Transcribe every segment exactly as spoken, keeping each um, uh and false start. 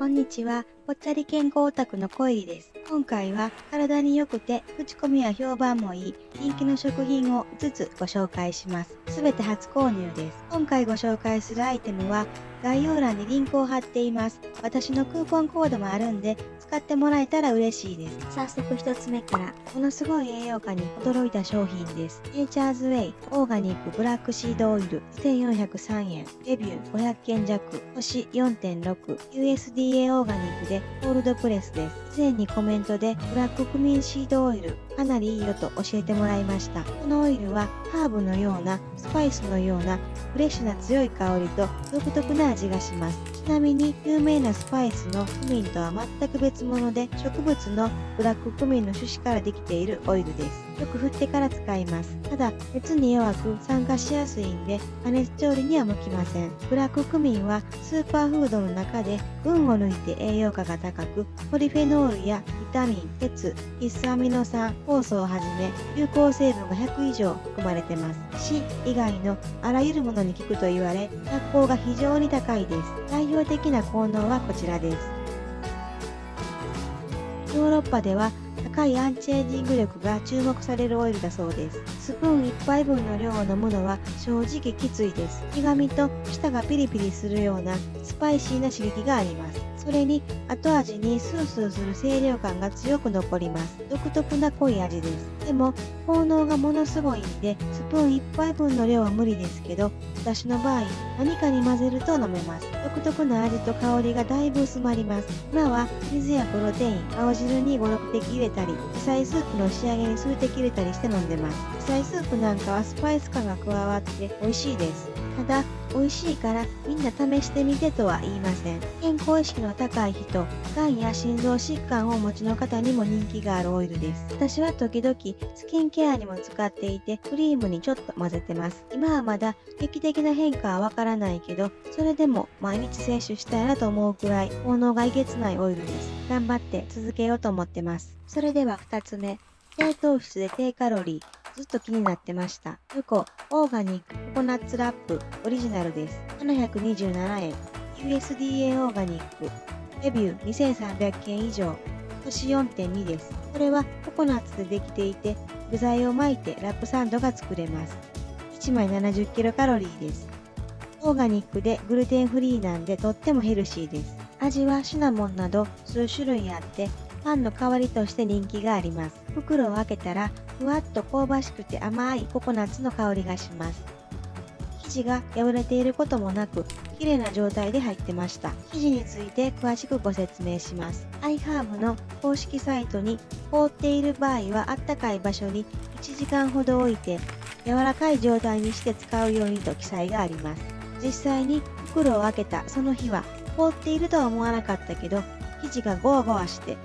こんにちは、ぽっちゃり健康オタクのこえりです。今回は体に良くて口コミは評判もいい人気の食品をいつつご紹介します。すべて初購入です。今回ご紹介するアイテムは概要欄にリンクを貼っています。私のクーポンコードもあるんで使ってもらえたら嬉しいです。早速ひとつめから、ものすごい栄養価に驚いた商品です。ネイチャーズウェイオーガニックブラックシードオイルせんよんひゃくさんえん、レビューごひゃくけんじゃく、星 よんてんろく、ユーエスディーエー オーガニックでコールドプレスです。以前にコメントでブラッククミンシードオイル、かなりいいよと教えてもらいました。このオイルはハーブのような、スパイスのような、フレッシュな強い香りと独特な味がします。ちなみに有名なスパイスのクミンとは全く別物で、植物のブラッククミンの種子からできているオイルです。よく振ってから使います。ただ熱に弱く酸化しやすいんで加熱調理には向きません。ブラッククミンはスーパーフードの中で群を抜いて栄養価が高く、ポリフェノールやビタミン、鉄、必須アミノ酸、酵素をはじめ有効成分がひゃくいじょう含まれてます。死以外のあらゆるものに効くと言われ、発効が非常に高いです。代表的な効能はこちらです。ヨーロッパでは高いアンチエイジング力が注目されるオイルだそうです。スプーンいっぱいぶんの量を飲むのは正直きついです。苦味と舌がピリピリするようなスパイシーな刺激があります。それに後味にスースーする清涼感が強く残ります。独特な濃い味です。でも効能がものすごいんでスプーンいっぱいぶんの量は無理ですけど、私の場合何かに混ぜると飲めます。独特な味と香りがだいぶ薄まります。今は水やプロテイン、青汁にごろくてき入れたり、野菜スープの仕上げに数滴入れたりして飲んでます。野菜スープなんかはスパイス感が加わって美味しいです。ただ美味しいからみんな試してみてとは言いません。健康意識の高い人、がんや心臓疾患をお持ちの方にも人気があるオイルです。私は時々スキンケアにも使っていて、クリームにちょっと混ぜてます。今はまだ劇的な変化はわからないけど、それでも毎日摂取したいなと思うくらい効能がいげつないオイルです。頑張って続けようと思ってます。それではふたつめ、低糖質で低カロリー。ずっと気になってました。ルコオーガニックココナッツラップオリジナルです。ななひゃくにじゅうななえん。ユーエスディーエー オーガニック。レビューにせんさんびゃくけんいじょう。星 よんてんに です。これはココナッツでできていて、具材を巻いてラップサンドが作れます。いちまいななじゅっキロカロリーです。オーガニックでグルテンフリーなんでとってもヘルシーです。味はシナモンなど数種類あって、パンの代わりとして人気があります。袋を開けたら、ふわっと香ばしくて甘いココナッツの香りがします。生地が破れていることもなく、綺麗な状態で入ってました。生地について詳しくご説明します。iHerb の公式サイトに、凍っている場合はあったかい場所にいちじかんほど置いて、柔らかい状態にして使うようにと記載があります。実際に袋を開けたその日は、凍っているとは思わなかったけど、生地がゴワゴワして、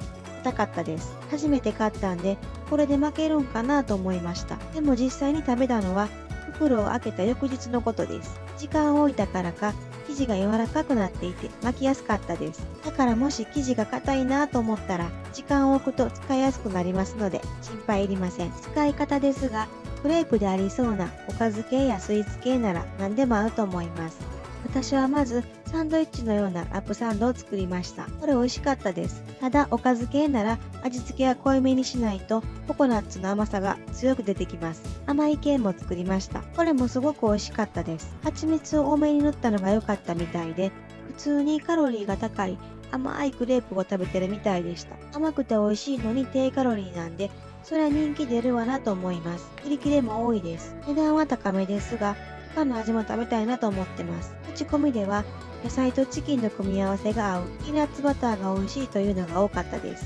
硬かったです。初めて買ったんで、これで負けるんかなと思いました。でも実際に食べたのは袋を開けた翌日のことです。時間を置いたからか生地が柔らかくなっていて巻きやすかったです。だからもし生地が硬いなと思ったら時間を置くと使いやすくなりますので心配いりません。使い方ですが、クレープでありそうなおかず系やスイーツ系なら何でも合うと思います。私はまずサンドイッチのようなラップサンドを作りました。これ美味しかったです。ただおかず系なら味付けは濃いめにしないとココナッツの甘さが強く出てきます。甘い系も作りました。これもすごく美味しかったです。蜂蜜を多めに塗ったのが良かったみたいで、普通にカロリーが高い甘いクレープを食べてるみたいでした。甘くて美味しいのに低カロリーなんで、それは人気出るわなと思います。売り切れも多いです。値段は高めですが、他の味も食べたいなと思ってます。口コミでは、野菜とチキンの組み合わせが合うピーナッツバターが美味しいというのが多かったです。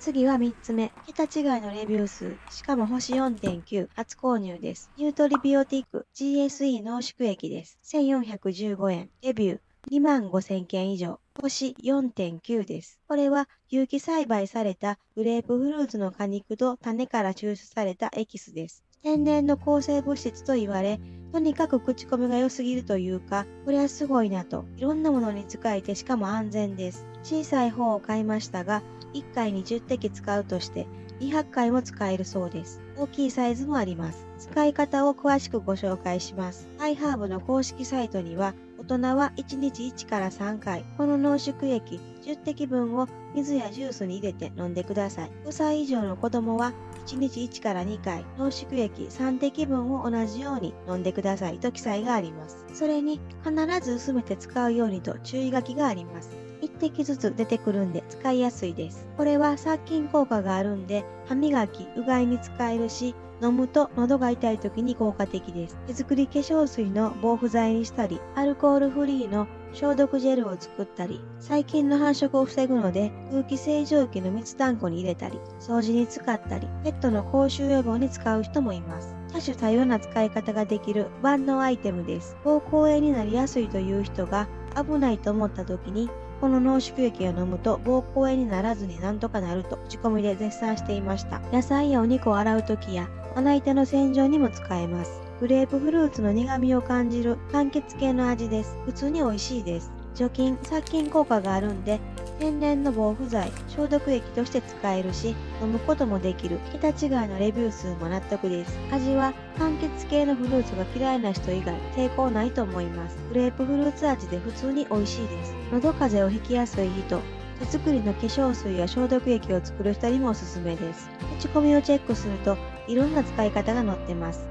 次はみっつめ。桁違いのレビュー数。しかも星 よんてんきゅう。初購入です。ニュートリビオティク ジーエスイー 濃縮液です。せんよんひゃくじゅうごえん。レビューにまんごせんけんいじょう。星 よんてんきゅう です。これは有機栽培されたグレープフルーツの果肉と種から抽出されたエキスです。天然の抗生物質と言われ、とにかく口コミが良すぎるというか、これはすごいなと、いろんなものに使えてしかも安全です。小さい方を買いましたが、いっかいにじゅってき使うとして、にひゃっかいも使えるそうです。大きいサイズもあります。使い方を詳しくご紹介します。iHerb の公式サイトには、お大人はいちにちいちからさんかい、この濃縮液じゅってきぶんを水やジュースに入れて飲んでください。ごさい以上の子供はいちにちいちからにかい、濃縮液さんてきぶんを同じように飲んでくださいと記載があります。それに必ず薄めて使うようにと注意書きがあります。いってきずつ出てくるんで使いやすいです。これは殺菌効果があるんで、歯磨き、うがいに使えるし、飲むと喉が痛い時に効果的です。手作り化粧水の防腐剤にしたり、アルコールフリーの消毒ジェルを作ったり、細菌の繁殖を防ぐので空気清浄機の密断庫に入れたり、掃除に使ったり、ペットの口臭予防に使う人もいます。多種多様な使い方ができる万能アイテムです。膀胱炎になりやすいという人が危ないと思った時に、この濃縮液を飲むと膀胱炎にならずになんとかなると口コミで絶賛していました。野菜やお肉を洗う時やまな板の洗浄にも使えます。グレープフルーツの苦味を感じる柑橘系の味です。普通に美味しいです。除菌・殺菌効果があるんで、天然の防腐剤、消毒液として使えるし、飲むこともできる。桁違いのレビュー数も納得です。味は柑橘系のフルーツが嫌いな人以外抵抗ないと思います。グレープフルーツ味で普通に美味しいです。喉風邪をひきやすい人、手作りの化粧水や消毒液を作る人にもおすすめです。口コミをチェックすると、いろんな使い方が載ってます。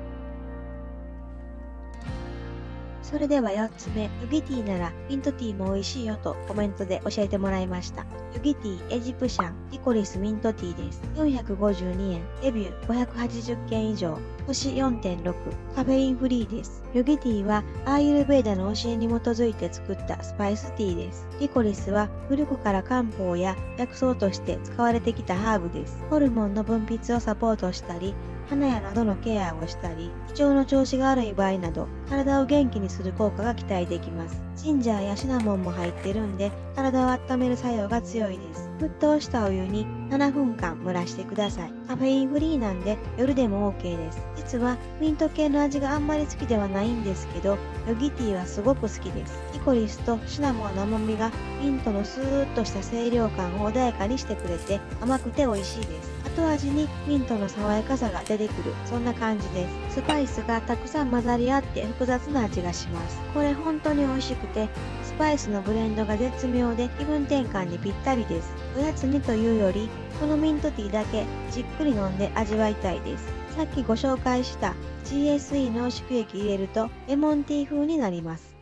それではよっつめ、ヨギティならミントティーも美味しいよとコメントで教えてもらいました。ヨギティーエジプシャンリコリスミントティーです。よんひゃくごじゅうにえん、レビューごひゃくはちじゅっけん以上、星 よんてんろく、カフェインフリーです。ヨギティーはアーユルベーダの教えに基づいて作ったスパイスティーです。リコリスは古くから漢方や薬草として使われてきたハーブです。ホルモンの分泌をサポートしたり、鼻や喉のケアをしたり、胃腸の調子が悪い場合など、体を元気にする効果が期待できます。ジンジャーやシナモンも入ってるんで、体を温める作用が強いです。沸騰したお湯にななふんかん蒸らしてください。カフェインフリーなんで夜でも オーケー です。実はミント系の味があんまり好きではないんですけど、ヨギティーはすごく好きです。リコリスとシナモンの甘みがミントのスーッとした清涼感を穏やかにしてくれて、甘くて美味しいです。後味にミントの爽やかさが出てくる、そんな感じです。スパイスがたくさん混ざり合って複雑な味がします。これ本当に美味しくて、スパイスのブレンドが絶妙で気分転換にぴったりです。おやつにというより、このミントティーだけじっくり飲んで味わいたいです。さっきご紹介した ジーエスイー 濃縮液入れるとレモンティー風になります。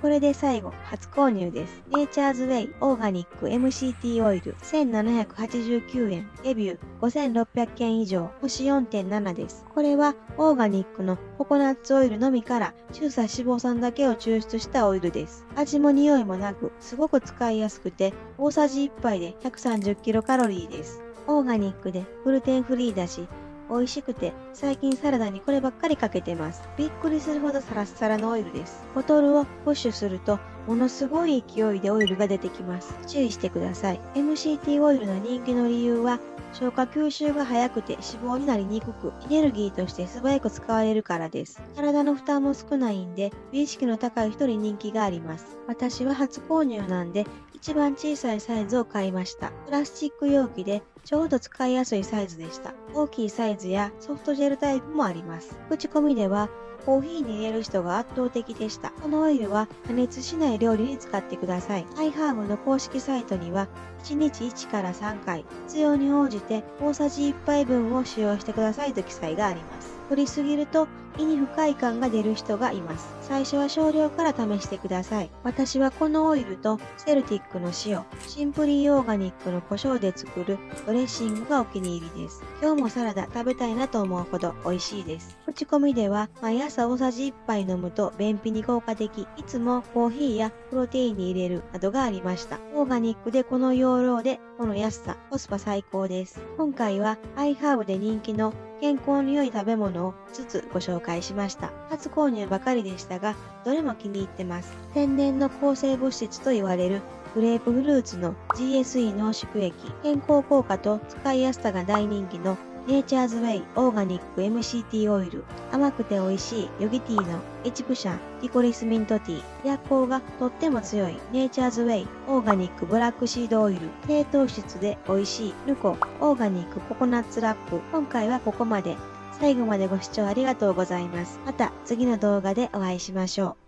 これで最後、初購入です。ネイチャーズウェイオーガニック エムシーティー オイルせんななひゃくはちじゅうきゅうえん、レビューごせんろっぴゃくけん以上、星 よんてんなな です。これはオーガニックのココナッツオイルのみから中鎖脂肪酸だけを抽出したオイルです。味も匂いもなく、すごく使いやすくて、大さじいっぱいでひゃくさんじゅっキロカロリーです。オーガニックでグルテンフリーだし、美味しくて、最近サラダにこればっかりかけてます。びっくりするほどサラッサラのオイルです。ボトルをプッシュすると、ものすごい勢いでオイルが出てきます。注意してください。エムシーティー オイルの人気の理由は、消化吸収が早くて脂肪になりにくく、エネルギーとして素早く使われるからです。体の負担も少ないんで、美意識の高い人に人気があります。私は初購入なんで、一番小さいサイズを買いました。プラスチック容器で、ちょうど使いやすいサイズでした。大きいサイズやソフトジェルタイプもあります。口コミでは、コーヒーに入れる人が圧倒的でした。このオイルは加熱しない料理に使ってください。アイハーブの公式サイトには、いちにちいちからさんかい、必要に応じて大さじいっぱいぶんを使用してくださいと記載があります。取りすぎると胃に不快感が出る人がいます。最初は少量から試してください。私はこのオイルとセルティックの塩、シンプリーオーガニックの胡椒で作るドレッシングがお気に入りです。今日もサラダ食べたいなと思うほど美味しいです。口コミでは毎朝大さじいっぱい飲むと便秘に効果的、いつもコーヒーやプロテインに入れるなどがありました。オーガニックでこの容量でこの安さ、コスパ最高です。今回はアイハーブで人気の健康に良い食べ物をいつつご紹介しました。初購入ばかりでしたが、どれも気に入ってます。天然の抗生物質と言われるグレープフルーツの ジーエスイー 濃縮液、健康効果と使いやすさが大人気のネイチャーズウェイオーガニック エムシーティー オイル、甘くて美味しいヨギティーのエチプシャンリコリスミントティー、薬効がとっても強いネイチャーズウェイオーガニックブラックシードオイル、低糖質で美味しいルコオーガニックココナッツラップ。今回はここまで。最後までご視聴ありがとうございます。また次の動画でお会いしましょう。